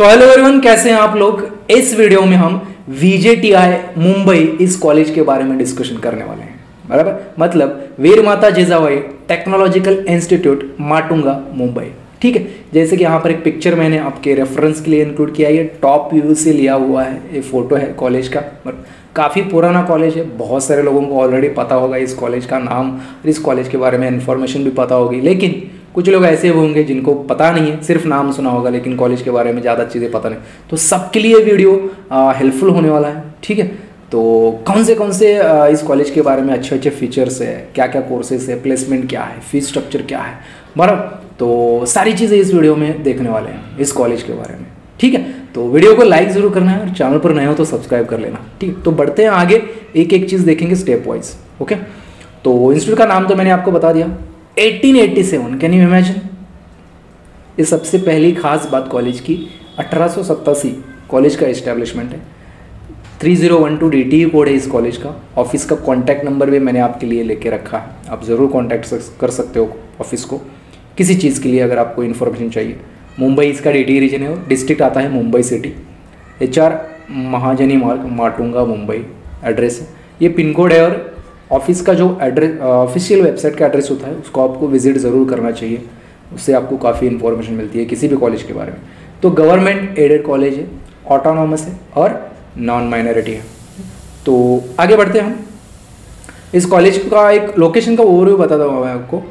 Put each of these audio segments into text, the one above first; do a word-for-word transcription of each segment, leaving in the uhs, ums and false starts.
So hello everyone, कैसे हैं आप लोग। इस वीडियो में हम वीजेटीआई मुंबई इस कॉलेज के बारे में डिस्कशन करने वाले हैं, बराबर। मतलब वीर माता जिजाबाई टेक्नोलॉजिकल इंस्टीट्यूट माटुंगा मुंबई, ठीक है। जैसे कि यहाँ पर एक पिक्चर मैंने आपके रेफरेंस के लिए इंक्लूड किया है, टॉप व्यू से लिया हुआ है, ये फोटो है कॉलेज का। काफ़ी पुराना कॉलेज है, बहुत सारे लोगों को ऑलरेडी पता होगा इस कॉलेज का नाम और इस कॉलेज के बारे में इन्फॉर्मेशन भी पता होगी, लेकिन कुछ लोग ऐसे होंगे जिनको पता नहीं है, सिर्फ नाम सुना होगा लेकिन कॉलेज के बारे में ज़्यादा चीज़ें पता नहीं। तो सबके लिए वीडियो हेल्पफुल होने वाला है, ठीक है। तो कौन से कौन से आ, इस कॉलेज के बारे में अच्छे अच्छे फीचर्स है, क्या क्या कोर्सेज है, प्लेसमेंट क्या है, फीस स्ट्रक्चर क्या है, बराबर। तो सारी चीज़ें इस वीडियो में देखने वाले हैं इस कॉलेज के बारे में, ठीक है। तो वीडियो को लाइक ज़रूर करना है और चैनल पर नए हो तो सब्सक्राइब कर लेना, ठीक है। तो बढ़ते हैं आगे, एक एक चीज़ देखेंगे स्टेप वाइज, ओके। तो इंस्टीट्यूट का नाम तो मैंने आपको बता दिया, eighteen eighty seven, can you imagine. ये सबसे पहली खास बात कॉलेज की, अठारह सौ सत्तासी कॉलेज का इस्टेब्लिशमेंट है, three zero one two D T code है इस कॉलेज का। ऑफिस का कॉन्टैक्ट नंबर भी मैंने आपके लिए लेके रखा है, आप ज़रूर कॉन्टैक्ट कर सकते हो ऑफिस को किसी चीज़ के लिए अगर आपको इन्फॉर्मेशन चाहिए। मुंबई इसका डी टी रीजन है, डिस्ट्रिक्ट आता है मुंबई सिटी, एच आर महाजनी मार्ग माटुंगा मुंबई एड्रेस है, ये पिन कोड है। और ऑफिस का जो एड्रेस, ऑफिशियल वेबसाइट का एड्रेस होता है, उसको आपको विजिट ज़रूर करना चाहिए, उससे आपको काफ़ी इन्फॉर्मेशन मिलती है किसी भी कॉलेज के बारे में। तो गवर्नमेंट एडेड कॉलेज है, ऑटोनॉमस है और नॉन माइनॉरिटी है। तो आगे बढ़ते हैं हम, इस कॉलेज का एक लोकेशन का ओवरव्यू बताता हूँ मैं आपको।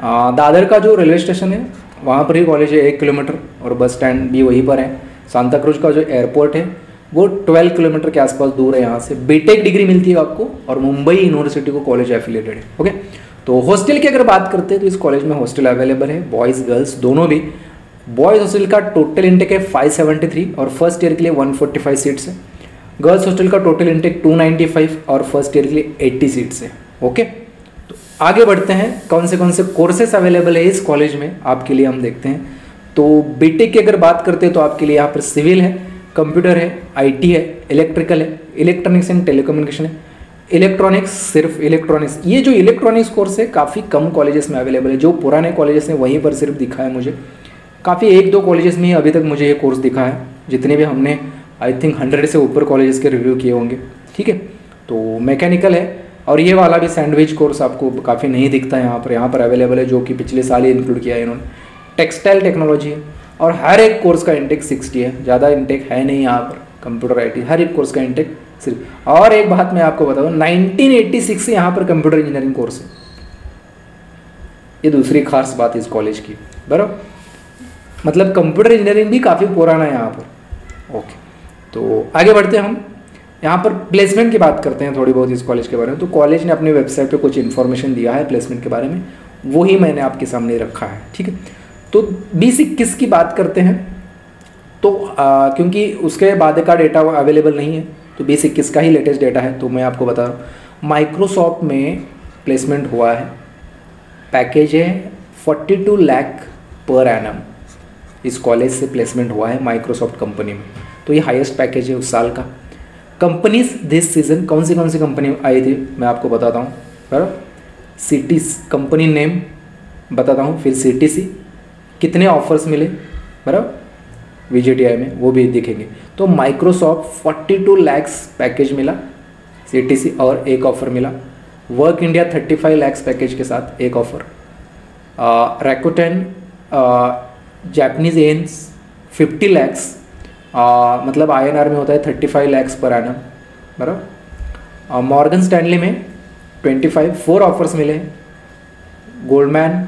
आ, दादर का जो रेलवे स्टेशन है वहाँ पर ही कॉलेज है, एक किलोमीटर, और बस स्टैंड भी वहीं पर है। सांताक्रूज का जो एयरपोर्ट है वो ट्वेल्व किलोमीटर के आसपास दूर है यहाँ से। बीटेक डिग्री मिलती है आपको और मुंबई यूनिवर्सिटी को कॉलेज एफिलिएटेड है, ओके। तो हॉस्टल की अगर बात करते हैं तो इस कॉलेज में हॉस्टल अवेलेबल है, बॉयज़ गर्ल्स दोनों भी। बॉयज़ हॉस्टल का टोटल इंटेक है फाइव सेवेंटी थ्री और फर्स्ट ईयर के लिए वन फोर्टी फाइव सीट्स है। गर्ल्स हॉस्टल का total intake two ninety five और फर्स्ट ईयर के लिए एट्टी सीट्स है, ओके। तो आगे बढ़ते हैं, कौन से कौन से कोर्सेस अवेलेबल है इस कॉलेज में आपके लिए हम देखते हैं। तो बीटेक की अगर बात करते हैं तो आपके लिए यहाँ पर सिविल है, कंप्यूटर है, आईटी है, इलेक्ट्रिकल है, इलेक्ट्रॉनिक्स एंड टेलीकम्युनिकेशन है, इलेक्ट्रॉनिक्स, सिर्फ इलेक्ट्रॉनिक्स। ये जो इलेक्ट्रॉनिक्स कोर्स है काफ़ी कम कॉलेजेस में अवेलेबल है, जो पुराने कॉलेजेस हैं वहीं पर सिर्फ दिखा है मुझे, काफ़ी एक दो कॉलेजेस में अभी तक मुझे ये कोर्स दिखा है। जितने भी हमने आई थिंक हंड्रेड से ऊपर कॉलेजेस के रिव्यू किए होंगे, ठीक है। तो मैकेनिकल है, और ये वाला भी सैंडविच कोर्स आपको काफ़ी नहीं दिखता है यहाँ पर, यहाँ पर अवेलेबल है, जो कि पिछले साल ही इंक्लूड किया है इन्होंने। टेक्सटाइल टेक्नोलॉजी है, और हर एक कोर्स का इंटेक सिक्सटी है, ज़्यादा इंटेक है नहीं यहाँ पर। कंप्यूटर आईटी, हर एक कोर्स का इंटेक सिर्फ। और एक बात मैं आपको बताऊँ, नाइन्टीन एटी सिक्स से यहाँ पर कंप्यूटर इंजीनियरिंग कोर्स है, ये दूसरी खास बात इस कॉलेज की, बराबर। मतलब कंप्यूटर इंजीनियरिंग भी काफ़ी पुराना है यहाँ पर, ओके। तो आगे बढ़ते हैं हम, यहाँ पर प्लेसमेंट की बात करते हैं थोड़ी बहुत इस कॉलेज के बारे में। तो कॉलेज ने अपनी वेबसाइट पर कुछ इन्फॉर्मेशन दिया है प्लेसमेंट के बारे में, वो ही मैंने आपके सामने रखा है, ठीक है। तो बीस इक्कीस की बात करते हैं, तो आ, क्योंकि उसके बाद का डेटा अवेलेबल नहीं है, तो बीस इक्कीस का ही लेटेस्ट डेटा है, तो मैं आपको बता रहा हूँ। माइक्रोसॉफ्ट में प्लेसमेंट हुआ है, पैकेज है बयालीस लाख पर एनम, इस कॉलेज से प्लेसमेंट हुआ है माइक्रोसॉफ्ट कंपनी में, तो ये हाईएस्ट पैकेज है उस साल का। कंपनीज दिस सीजन, कौन सी कौन सी कंपनी आई थी मैं आपको बताता हूँ, बराबर। सिटीज कंपनी नेम बताता हूँ, फिर सी टी सी कितने ऑफर्स मिले, बराबर, वीजेटीआई में वो भी दिखेंगे। तो माइक्रोसॉफ्ट बयालीस लाख्स पैकेज मिला, सीटीसी और एक ऑफ़र मिला, वर्क इंडिया पैंतीस लाख्स पैकेज के साथ एक ऑफ़र, रैकोटेन जापानीज एन्स पचास लाख्स, मतलब आईएनआर में होता है पैंतीस लाख्स पर एनम, बराबर। मॉर्गन स्टैनली में पच्चीस, फोर ऑफर्स मिले, गोल्डमैन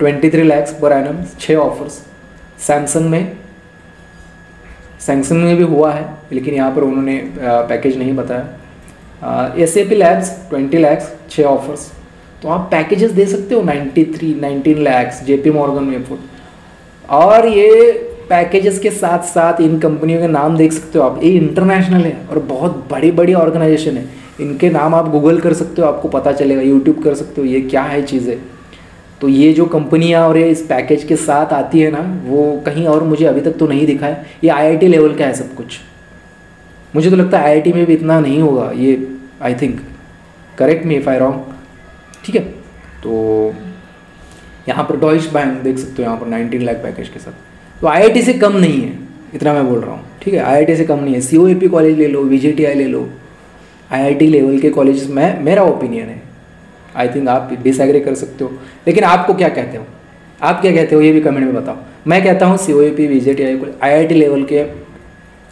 तेईस लाख पर एनम, छः ऑफर्स, सैमसंग में, सैमसंग में भी हुआ है लेकिन यहाँ पर उन्होंने पैकेज नहीं बताया। एस ए पी लैब्स बीस लाख, छः ऑफर्स। तो आप पैकेजेस दे सकते हो तिरानवे, उन्नीस लाख, जेपी मॉर्गन में फोर, और ये पैकेजेस के साथ साथ इन कंपनियों के नाम देख सकते हो आप, ये इंटरनेशनल है और बहुत बड़ी बड़ी ऑर्गेनाइजेशन है, इनके नाम आप गूगल कर सकते हो, आपको पता चलेगा, यूट्यूब कर सकते हो ये क्या है चीज़ें। तो ये जो कंपनियां और ये इस पैकेज के साथ आती है ना, वो कहीं और मुझे अभी तक तो नहीं दिखा है। ये आईआईटी लेवल का है सब कुछ, मुझे तो लगता है आईआईटी में भी इतना नहीं होगा ये, I think, correct me if I wrong, ठीक है। तो यहाँ पर डॉइच बैंक देख सकते हो यहाँ पर नाइनटीन लाख पैकेज के साथ, तो आईआईटी से कम नहीं है इतना मैं बोल रहा हूँ, ठीक है। आईआईटी से कम नहीं है। सीओएपी कॉलेज ले लो, वीजीटीआई ले लो, आईआईटी लेवल के कॉलेज में मेरा ओपिनियन है। आई थिंक आप डिसएग्री कर सकते हो, लेकिन आपको क्या कहते हो, आप क्या कहते हो ये भी कमेंट में बताओ। मैं कहता हूँ सीओएपी, वीजीटीआई, आईआईटी लेवल के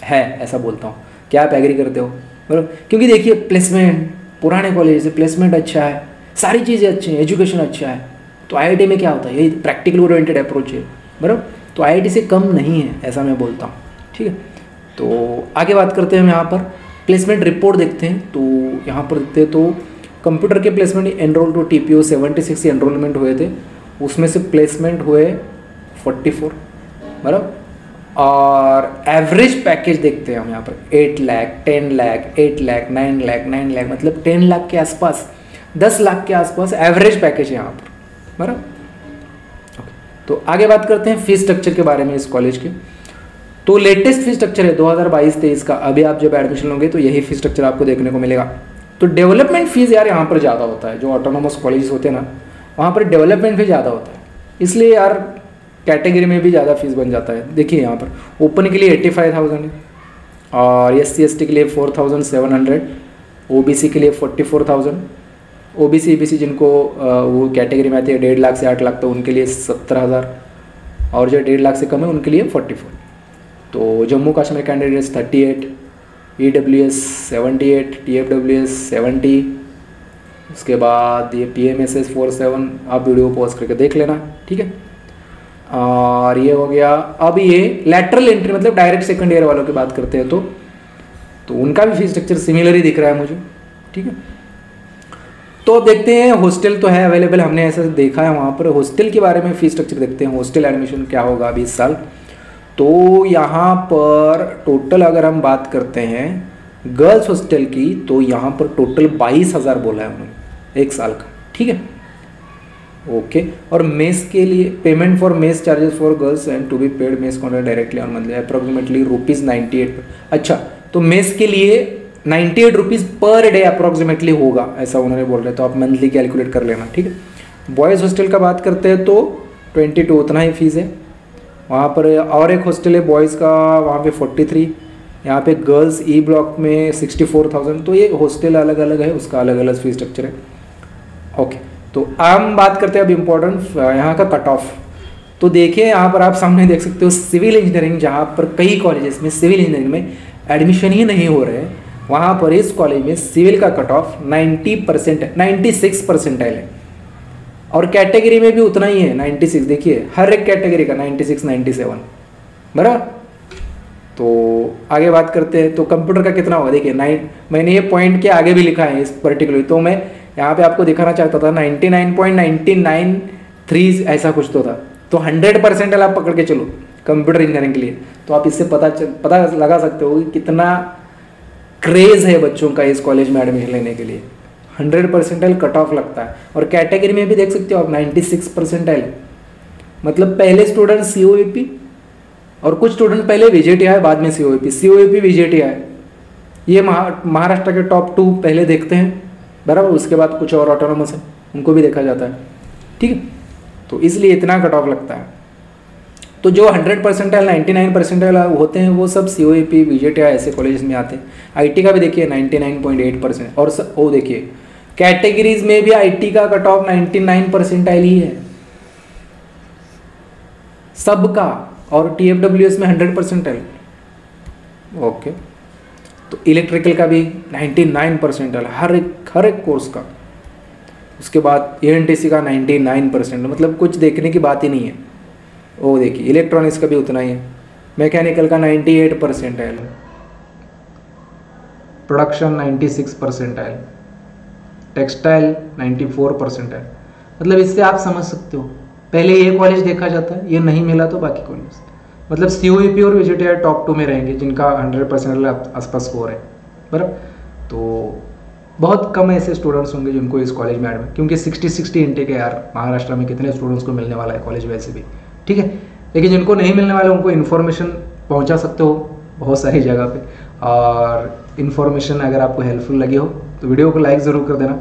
है, ऐसा बोलता हूँ। क्या आप एग्री करते हो? बराबर, क्योंकि देखिए प्लेसमेंट, पुराने कॉलेज से प्लेसमेंट अच्छा है, सारी चीज़ें अच्छी हैं, एजुकेशन अच्छा है। तो आईआईटी में क्या होता है, यही प्रैक्टिकल ओरिएंटेड अप्रोच है, बराबर। तो आईआईटी से कम नहीं है, ऐसा मैं बोलता हूँ, ठीक है। तो आगे बात करते हैं, हम यहाँ पर प्लेसमेंट रिपोर्ट देखते हैं। तो यहाँ पर देखते हैं तो कंप्यूटर के प्लेसमेंट एनरोल टू टीपीओ छिहत्तर एनरोलमेंट हुए थे, उसमें से प्लेसमेंट हुए चौवालीस, बराबर। और एवरेज पैकेज देखते हैं हम यहाँ पर आठ लाख, दस लाख, आठ लाख, नौ लाख, नौ लाख, मतलब दस लाख के आसपास, दस लाख के आसपास एवरेज पैकेज है यहाँ पर, बराबर। तो आगे बात करते हैं फीस स्ट्रक्चर के बारे में इस कॉलेज के। तो लेटेस्ट फीस स्ट्रक्चर है दो हज़ार बाईस तेईस का। अभी आप जब एडमिशन लोगे तो यही फीस स्ट्रक्चर आपको देखने को मिलेगा। तो डेवलपमेंट फीस यार यहाँ पर ज़्यादा होता है, जो ऑटोनोमस कॉलेजेस होते हैं ना, वहाँ पर डेवलपमेंट फीस ज़्यादा होता है, इसलिए यार कैटेगरी में भी ज़्यादा फीस बन जाता है। देखिए यहाँ पर ओपन के लिए एट्टी फाइव थाउजेंड है, और एस सी एस टी के लिए four thousand seven hundred, O B C के लिए forty four thousand, O B C B C जिनको वो कैटेगरी में आती है डेढ़ लाख से आठ लाख तो उनके लिए सत्रह हज़ार, और जो डेढ़ लाख से कम है उनके लिए फोर्टी फोर। तो Jammu Kashmir candidates thirty eight, E W S seventy eight, T F W S seventy, उसके बाद ये P M S S four seven, आप वीडियो पॉज करके देख लेना, ठीक है। और ये हो गया। अब ये लैटरल एंट्री मतलब डायरेक्ट सेकंड ईयर वालों की बात करते हैं तो तो उनका भी फीस स्ट्रक्चर सिमिलर ही दिख रहा है मुझे, ठीक है। तो अब देखते हैं हॉस्टल तो है अवेलेबल, हमने ऐसा देखा है वहाँ पर। हॉस्टल के बारे में फीस स्ट्रक्चर देखते हैं, हॉस्टल एडमिशन क्या होगा अभी इस साल। तो यहाँ पर टोटल अगर हम बात करते हैं गर्ल्स हॉस्टल की, तो यहाँ पर टोटल बाईस हज़ार बोला है उन्होंने एक साल का, ठीक है, ओके। और मेस के लिए payment for mess charges for girls and to be paid mess contract directly on monthly approximately rupees ninety eight. अच्छा, तो मेस के लिए ninety eight rupees per day approximately होगा, ऐसा उन्होंने बोल रहे, तो आप मंथली कैलकुलेट कर लेना, ठीक है। बॉयज़ हॉस्टल का बात करते हैं तो ट्वेंटी टू उतना ही फीस है वहाँ पर। और एक हॉस्टल है बॉयज़ का, वहाँ पे फोर्टी थ्री, यहाँ पे गर्ल्स ई ब्लॉक में सिक्सटी फोर थाउजेंड। तो ये हॉस्टल अलग अलग है, उसका अलग अलग फीस स्ट्रक्चर है, ओके। तो आम बात करते हैं अब इम्पोर्टेंट यहाँ का कट ऑफ। तो देखिए यहाँ पर आप सामने देख सकते हो सिविल इंजीनियरिंग, जहाँ पर कई कॉलेजेस में सिविल इंजीनियरिंग में एडमिशन ही नहीं हो रहे हैं, वहाँ पर इस कॉलेज में सिविल का cut off ninety percent ninety six percentile है, और कैटेगरी में भी उतना ही है नाइन्टी सिक्स। देखिए हर एक कैटेगरी का नाइन्टी सिक्स नाइन्टी सेवन, बराबर। तो आगे बात करते हैं तो कंप्यूटर का कितना होगा, देखिए नाइन, मैंने ये पॉइंट के आगे भी लिखा है इस पर्टिकुलर, तो मैं यहाँ पे आपको दिखाना चाहता था ninety nine point nine nine three ऐसा कुछ तो था। तो हंड्रेड परसेंट आप पकड़ के चलो कंप्यूटर इंजीनियरिंग के लिए, तो आप इससे पता चल, पता लगा सकते हो कि कितना क्रेज़ है बच्चों का इस कॉलेज में एडमिशन लेने के लिए। हंड्रेड परसेंटाइल कट ऑफ लगता है, और कैटेगरी में भी देख सकते हो आप नाइन्टी सिक्स परसेंटाइल, मतलब पहले student C O A P और कुछ स्टूडेंट पहले वी जे टी आई, बाद में C O A P, C O A P V J T I, ये महाराष्ट्र के टॉप टू पहले देखते हैं, बराबर। उसके बाद कुछ और ऑटोनोमस है उनको भी देखा जाता है, ठीक है। तो इसलिए इतना कट ऑफ लगता है। तो जो hundred percentile ninety nine percentile होते हैं वो सब C O A P, V J T I ऐसे कॉलेज में आते हैं। आई टी का भी देखिए ninety nine point eight percent, और वो देखिए कैटेगरीज में भी आईटी का cut off ninety nine percentile ही है सबका, और टीएफडब्ल्यूएस में हंड्रेड परसेंटाइल, ओके। तो इलेक्ट्रिकल का भी नाइन्टी नाइन परसेंटाइल हर एक हर एक कोर्स का। उसके बाद एएनटीसी का नाइन्टी नाइन परसेंट, मतलब कुछ देखने की बात ही नहीं है। ओ देखिए इलेक्ट्रॉनिक्स का भी उतना ही है, मैकेनिकल का ninety eight percentile, production ninety six percentile, textile ninety four percentile, मतलब इससे आप समझ सकते हो पहले ये कॉलेज देखा जाता है, ये नहीं मिला तो बाकी कॉलेज, मतलब सी ओ ई पी और वीजीटीआई टॉप टू में रहेंगे जिनका हंड्रेड परसेंट आसपास स्कोर है, बराबर। तो बहुत कम ऐसे स्टूडेंट्स होंगे जिनको इस कॉलेज में एडमिट, क्योंकि सिक्सटी सिक्सटी इंटेक है यार महाराष्ट्र में, कितने स्टूडेंट्स को मिलने वाला है कॉलेज वैसे भी, ठीक है। लेकिन जिनको नहीं मिलने वाले उनको इन्फॉर्मेशन पहुँचा सकते हो बहुत सारी जगह पे, और इन्फॉर्मेशन अगर आपको हेल्पफुल लगी हो तो वीडियो को लाइक ज़रूर कर देना,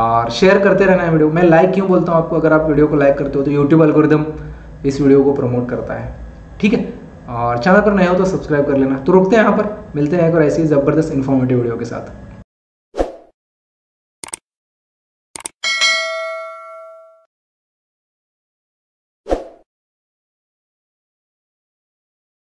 और शेयर करते रहना है वीडियो। मैं लाइक क्यों बोलता हूँ आपको, अगर आप वीडियो को लाइक करते हो तो यूट्यूब एल्गोरिदम इस वीडियो को प्रमोट करता है, ठीक है। और चैनल पर नए हो तो सब्सक्राइब कर लेना। तो रुकते हैं यहाँ पर, मिलते हैं एक और ऐसी ज़बरदस्त इन्फॉर्मेटिव वीडियो के साथ।